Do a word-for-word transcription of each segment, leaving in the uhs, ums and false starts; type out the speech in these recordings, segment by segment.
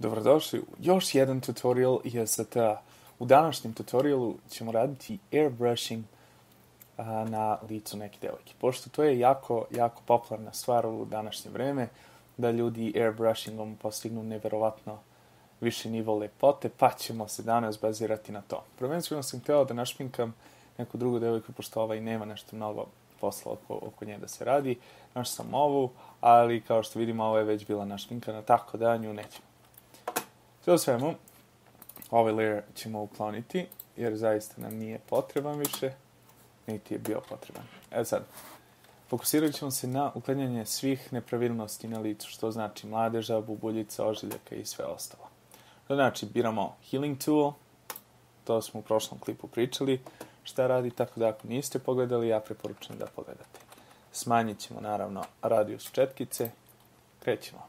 Dobrodošli u još jedan tutorial I S T-a. U današnjem tutorialu ćemo raditi airbrushing a, na licu neke devojke. Pošto to je jako, jako popularna stvar u današnje vreme, da ljudi airbrushingom postignu nevjerovatno više nivo lepote, pa ćemo se danas bazirati na to. Prvenstveno sam hteo da našminkam neku drugu devojku, pošto ovaj nema nešto mnogo posla oko, oko nje da se radi. Našao sam ovu, ali kao što vidimo, ova je već bila našminkana, tako da nju nećemo. Sve u svemu, ovaj layer ćemo ukloniti, jer zaista nam nije potreban više, niti je bio potreban. E sad, fokusirat ćemo se na uklanjanje svih nepravilnosti na licu, što znači mladeža, bubuljica, ožiljaka i sve ostalo. To znači, biramo Healing Tool, to smo u prošlom klipu pričali, šta radi, tako da ako niste pogledali, ja preporučujem da pogledate. Smanjit ćemo, naravno, radijus četkice, krećemo.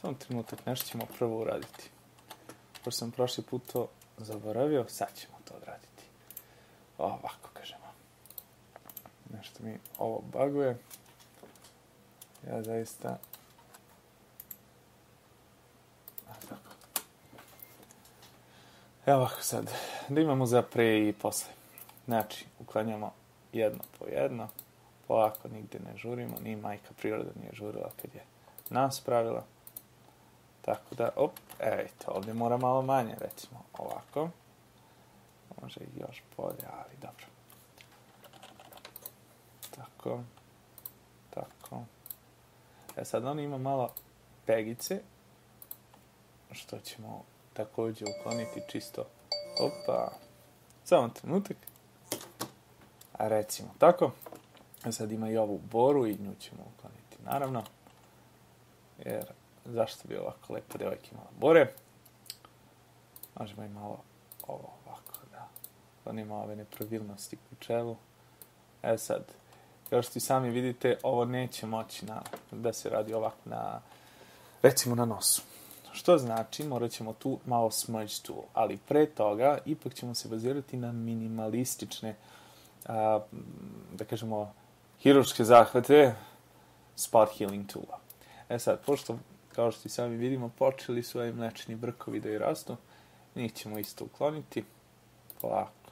Samo trenutak, nešto ćemo prvo uraditi. Pošto sam prošli put to zaboravio, sad ćemo to odraditi. Ovako, kažemo. Nešto mi ovo baguje. Ja zaista... Evo ovako sad, da imamo za pre i posle. Znači, uklanjamo jedno po jedno. Polako, nigde ne žurimo, ni majka priroda nije žurila kad je nas pravila. Tako da, op, evo vidite, ovdje mora malo manje, recimo ovako. Može i još bolje, ali dobro. Tako, tako. E sad on ima malo pegice, što ćemo također ukloniti čisto. Opa, samo trenutak. A recimo tako. E sad ima i ovu boru i nju ćemo ukloniti, naravno. Jer... Zašto bi ovako lepo devojke imala bore? Možemo i malo ovo ovako da uklonimo ove nepravilnosti u čelu. E sad, kao što i sami vidite, ovo neće moći na, da se radi ovako na, recimo na nosu. Što znači, morat ćemo tu malo smudge tool, ali pre toga ipak ćemo se bazirati na minimalistične, a, da kažemo, hiruške zahvate Spot Healing Toola. E sad, pošto kao što i sami vidimo, počeli su ovi mlečni brkovi da i rastu. Njih ćemo isto ukloniti. Polako.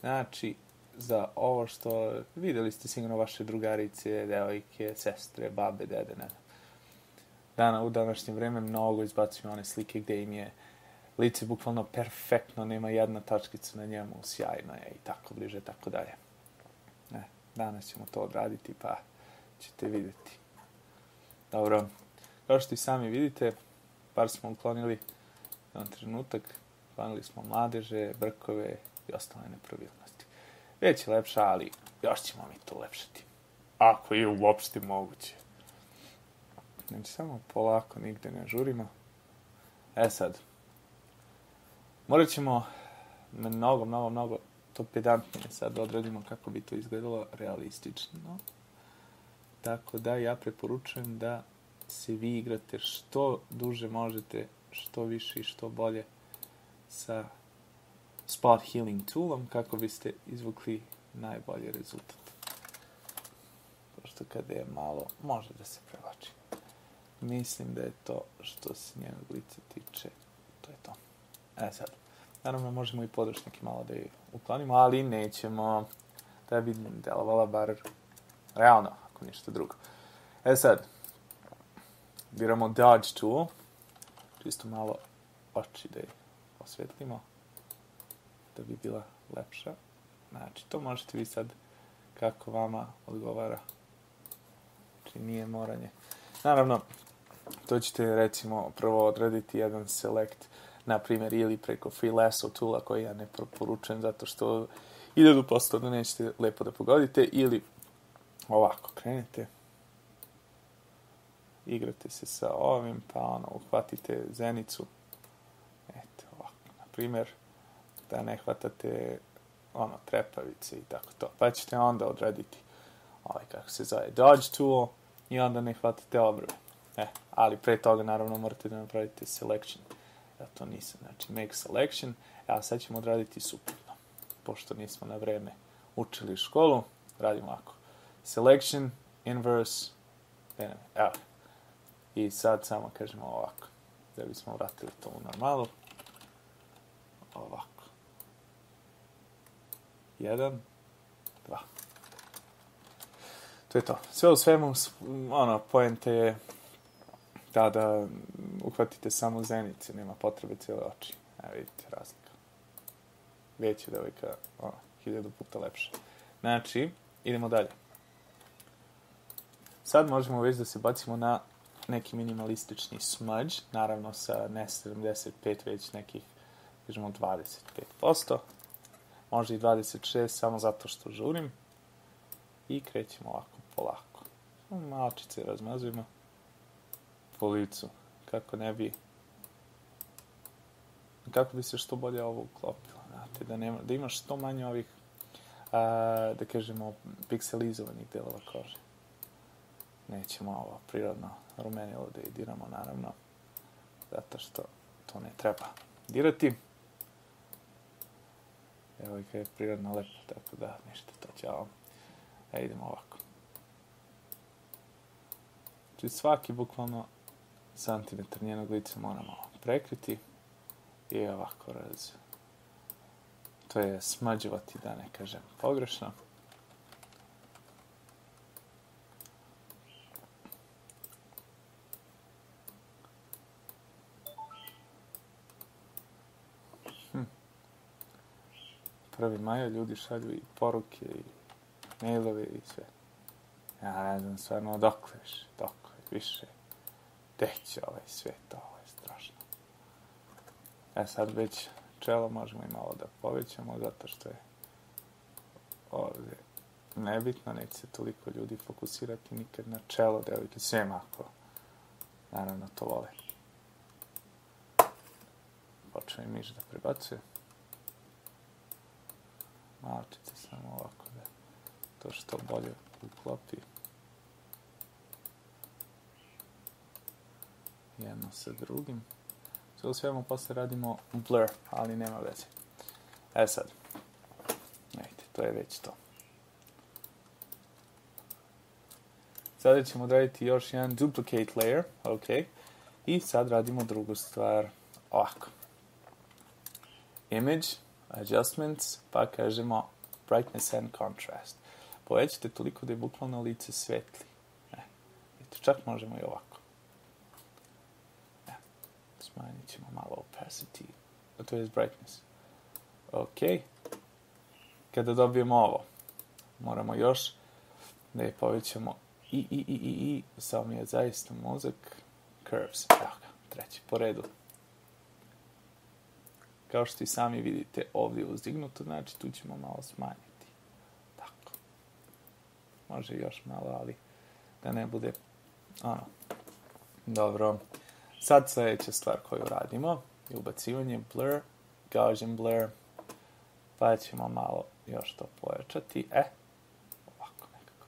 Znači, za ovo što videli ste sigurno vaše drugarice, devojke, sestre, babe, dede, ne znam. Dana, u današnje vreme mnogo izbacuju one slike gde im je lice bukvalno perfektno, nema jedna tačkica na njemu, sjajno je i tako bliže, tako dalje. E, danas ćemo to odraditi, pa ćete vidjeti. Dobro. Kao što i sami vidite, par smo uklonili jedan trenutak, uklonili smo mladeže, brkove i ostale nepravilnosti. Već je lepša, ali još ćemo mi to ulepšati. Ako je uopšte moguće. Znači, samo polako, nigde ne žurimo. E sad, morat ćemo mnogo, mnogo, mnogo to pedantnije sad odradimo kako bi to izgledalo realistično. Tako da ja preporučujem da se vi igrate što duže možete, što više i što bolje sa Spot Healing Toolom kako biste izvukli najbolji rezultat. Pošto kada je malo, može da se prevlači. Mislim da je to što se njenog lica tiče, to je to. E sad, naravno možemo i podrušnjake malo da je uklonimo, ali nećemo da bi delovala bar realno, ako ništa drugo. E sad, biramo Dodge Tool, čisto malo oči da je osvetlimo, da bi bila lepša. Znači, to možete vi sad kako vama odgovara. Znači, nije moranje. Naravno, to ćete recimo prvo odraditi jedan select, na primjer, ili preko Free Lasso Toola koji ja ne preporučujem zato što hiljadu posto da nećete lepo da pogodite, ili ovako krenete. Igrate se sa ovim, pa ono, uhvatite zenicu. Eto, ovako, na primjer, da ne hvatate, ono, trepavice i tako to. Pa ćete onda odraditi ovaj, kako se zove, Dodge Tool i onda ne hvatate obrve. E, ali pre toga, naravno, morate da napravite selection. Ja to nisam, znači, make selection. A sad ćemo odraditi suprotno. Pošto nismo na vreme učili školu, radimo ovako. selection, inverse, evo. I sad samo kažemo ovako, da bismo vratili to u normalu. Ovako. Jedan, dva. To je to. Sve u svemu, ono, poenta je da da uhvatite samo zenice, nema potrebe cijele oči. Evo vidite razlika. Već je devojka, ono, hiljadu puta lepša. Znači, idemo dalje. Sad možemo već da se bacimo na neki minimalistični smudge, naravno sa ne sedamdeset pet, već nekih, kažemo, dvadeset pet posto. Možda i dvadeset šest, samo zato što žurim. I krećemo ovako, polako. Malčice razmazujemo po licu, kako ne bi... Kako bi se što bolje ovo uklopilo, znate, da, nema, da imaš što manje ovih, a, da kažemo, pikselizovanih delova kože. Nećemo ovo prirodno rumenilo da je diramo, naravno, zato što to ne treba dirati. Evo je je prirodno lepo, tako da ništa, to ćao. E, idemo ovako. Znači svaki, bukvalno, santimetar njenog lica moramo prekriti i ovako raz. To je smađivati, da ne kažem, pogrešno. Prvi maja, ljudi šalju i poruke, i mailove, i sve. Ja ne znam stvarno dokle više, dokle više. Deće ovaj svijet, ovo je strašno. E sad već čelo možemo i malo da povećamo, zato što je ovdje nebitno, neće se toliko ljudi fokusirati nikad na čelo, devojke, sve mako. Naravno to vole. Počeo i miš da prebacuje. Malčice samo ovako da to što bolje uklopi. Jedno sa drugim. Sve u svemu posle radimo blur, ali nema veze. E sad. Vidite, to je već to. Sada ćemo raditi još jedan duplicate layer. Ok. I sad radimo drugu stvar ovako. Image. Adjustments, pa kažemo Brightness and Contrast. Povećite toliko da je bukvalno lice svetli. E, čak možemo i ovako. E, smanjit ćemo malo opacity, to je brightness. Ok. Kada dobijemo ovo, moramo još da je povećamo i, i, i, i, i. Samo mi je zaista mozak. Curves, evo ga, treći po redu. Kao što i sami vidite, ovdje je uzdignuto, znači tu ćemo malo smanjiti. Tako. Može još malo, ali da ne bude ono. Dobro. Sad sljedeća stvar koju radimo je ubacivanje blur, Gaussian blur. Pa ćemo malo još to pojačati. E, ovako nekako.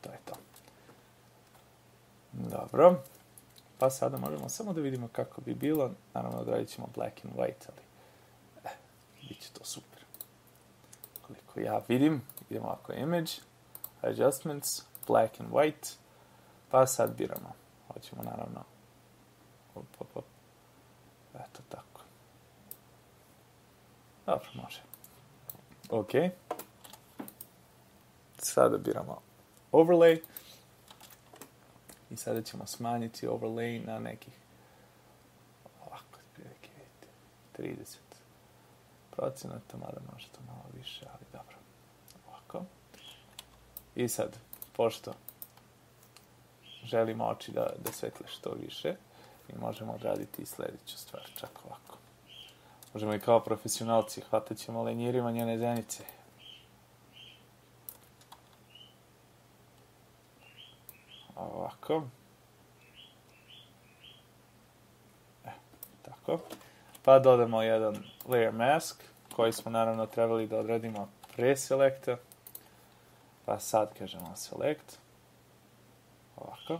To je to. Dobro. Pa sada možemo samo da vidimo kako bi bilo. Naravno, odradit ćemo black and white, ali eh, bit će to super. Koliko ja vidim, idemo ovako image, adjustments, black and white, pa sad biramo. Hoćemo naravno, op, op, op. Eto tako. Dobro, može. Ok. Sada biramo overlay. I sada ćemo smanjiti overlay na nekih ovako, otprilike trideset posto, mada može to malo više, ali dobro. Ovako. I sad, pošto želimo oči da, da svetle što više, i možemo raditi i sljedeću stvar, čak ovako. Možemo i kao profesionalci, hvatat ćemo lenjirima njene zenice. Ovako. E, tako. Pa dodamo jedan layer mask, koji smo naravno trebali da odradimo pre selecta. Pa sad kažemo select. Ovako.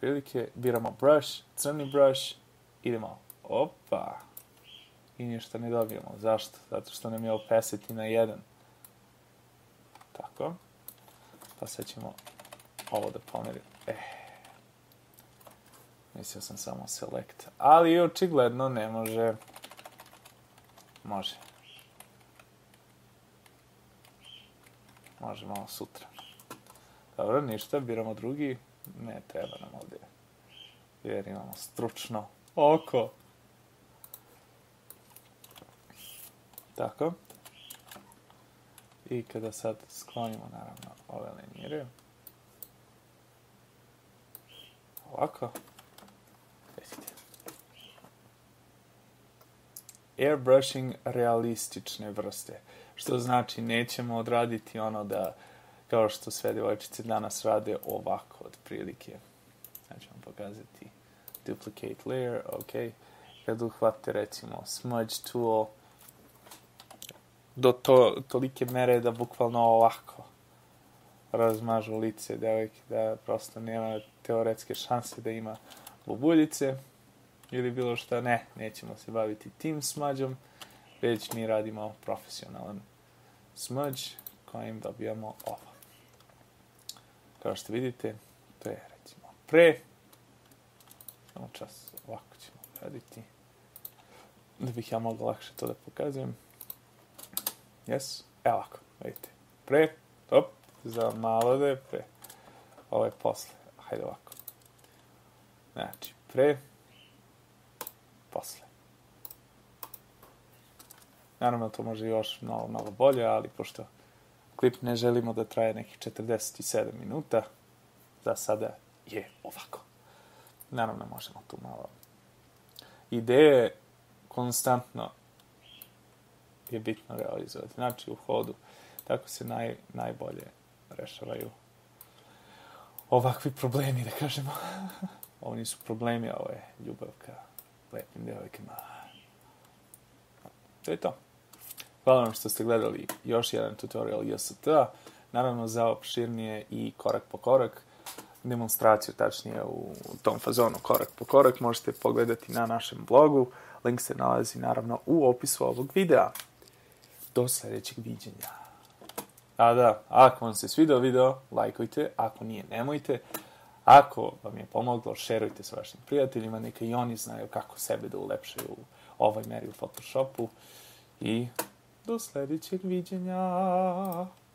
Prilike, biramo brush, crni brush. Idemo, opa. I ništa ne dobijemo. Zašto? Zato što nam je opacity na jedan. tako. Pa sad ćemo ovo da pomerim. Eh. Mislio sam samo select. Ali očigledno ne može. Može. Može malo sutra. Dobro, ništa, biramo drugi. Ne, treba nam ovdje. Jer imamo stručno oko. Tako. I kada sad sklonimo, naravno, ove lenjire. Ovako. Airbrushing realistične vrste. Što znači, nećemo odraditi ono da, kao što sve devojčice danas rade, ovako, otprilike. Sad ćemo pokazati duplicate layer, ok. Kad uhvate, recimo, smudge tool, do to, tolike mere da bukvalno ovako razmažu lice devojke, da prosto nema teoretske šanse da ima bubuljice ili bilo šta. Ne, nećemo se baviti tim smađom, već mi radimo profesionalan smađ kojim dobijamo ovo. Kao što vidite, to je recimo pre. Samo čas, ovako ćemo raditi. Da bih ja mogla lakše to da pokazujem. Yes, evo ovako, vidite. Pre, op, za malo da je pre. Ovo je posle, hajde ovako. Znači, pre, posle. Naravno, to može još malo, malo bolje, ali pošto klip ne želimo da traje nekih četrdeset sedam minuta, za sada je ovako. Naravno, možemo tu malo. Ideje je konstantno je bitno realizovati. Znači, u hodu. Tako se naj, najbolje rešavaju ovakvi problemi, da kažemo. Ovo nisu problemi, ovo je ljubav ka lepim devojkama. To je to. Hvala vam što ste gledali još jedan tutorial J S T-a. Naravno, za opširnije i korak po korak, demonstraciju tačnije u tom fazonu korak po korak, možete pogledati na našem blogu. Link se nalazi, naravno, u opisu ovog videa. Do sljedećeg viđenja. A da, ako vam se svidao video, lajkujte, ako nije, nemojte. Ako vam je pomoglo, šerujte s vašim prijateljima, neka i oni znaju kako sebe da ulepšaju u ovoj meri u Photoshopu. I do sljedećeg viđenja.